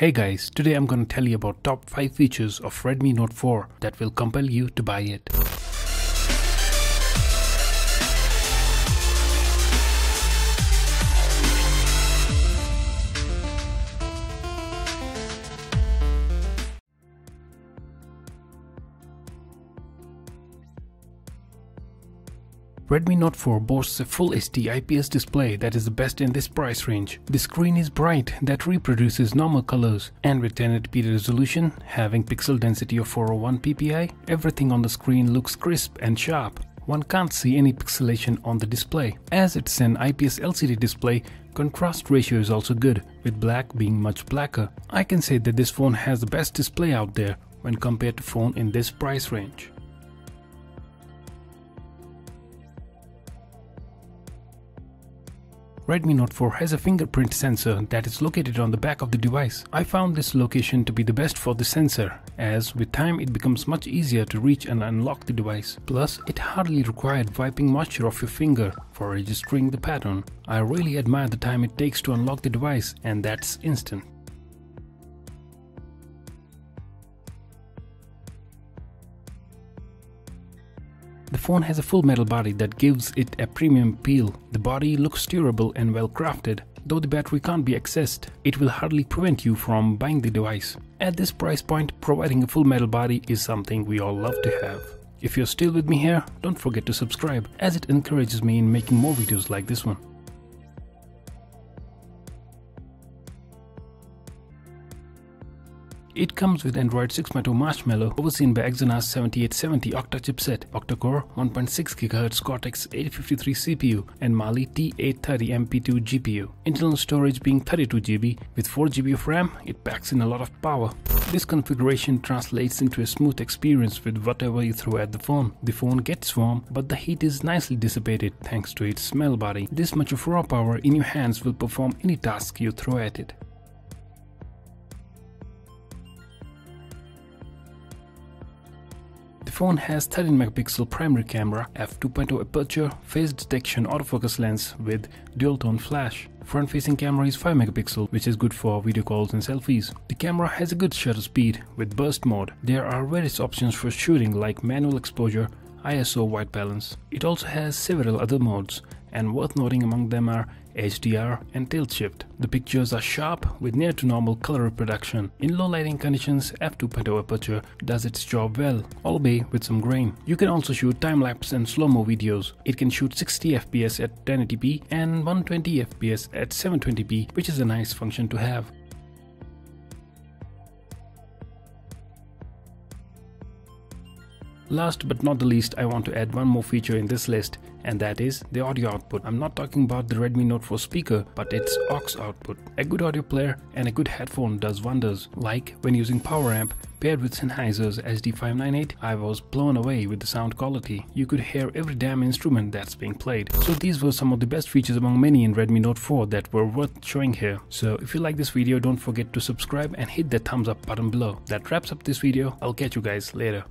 Hey guys, today I'm gonna tell you about top 5 features of Redmi Note 4 that will compel you to buy it. Redmi Note 4 boasts a Full HD IPS display that is the best in this price range. The screen is bright that reproduces normal colors, and with 1080p resolution, having pixel density of 401 ppi, everything on the screen looks crisp and sharp. One can't see any pixelation on the display. As it's an IPS LCD display, contrast ratio is also good, with black being much blacker. I can say that this phone has the best display out there when compared to phone in this price range. Redmi Note 4 has a fingerprint sensor that is located on the back of the device. I found this location to be the best for the sensor, as with time it becomes much easier to reach and unlock the device. Plus, it hardly required wiping moisture off your finger for registering the pattern. I really admire the time it takes to unlock the device, and that's instant. The phone has a full metal body that gives it a premium appeal. The body looks durable and well crafted. Though the battery can't be accessed, it will hardly prevent you from buying the device. At this price point, providing a full metal body is something we all love to have. If you're still with me here, don't forget to subscribe, as it encourages me in making more videos like this one. It comes with Android 6.0 Marshmallow, overseen by Exynos 7870 Octa chipset, octa-core, 1.6 GHz Cortex-A53 CPU and Mali-T830 MP2 GPU. Internal storage being 32 GB, with 4 GB of RAM, it packs in a lot of power. This configuration translates into a smooth experience with whatever you throw at the phone. The phone gets warm, but the heat is nicely dissipated thanks to its metal body. This much of raw power in your hands will perform any task you throw at it. The phone has 13-megapixel primary camera, f2.0 aperture, face detection autofocus lens with dual-tone flash. Front-facing camera is 5 megapixel, which is good for video calls and selfies. The camera has a good shutter speed with burst mode. There are various options for shooting like manual exposure, ISO white balance. It also has several other modes, and worth noting among them are HDR and tilt shift. The pictures are sharp with near to normal color reproduction. In low lighting conditions, f2.0 aperture does its job well, albeit with some grain. You can also shoot time-lapse and slow-mo videos. It can shoot 60 FPS at 1080p and 120 FPS at 720p, which is a nice function to have. Last but not the least, I want to add one more feature in this list, and that is the audio output. I'm not talking about the Redmi Note 4 speaker, but its aux output. A good audio player and a good headphone does wonders. Like when using PowerAmp paired with Sennheiser's SD598, I was blown away with the sound quality. You could hear every damn instrument that's being played. So these were some of the best features among many in Redmi Note 4 that were worth showing here. So if you like this video, don't forget to subscribe and hit the thumbs up button below. That wraps up this video. I'll catch you guys later.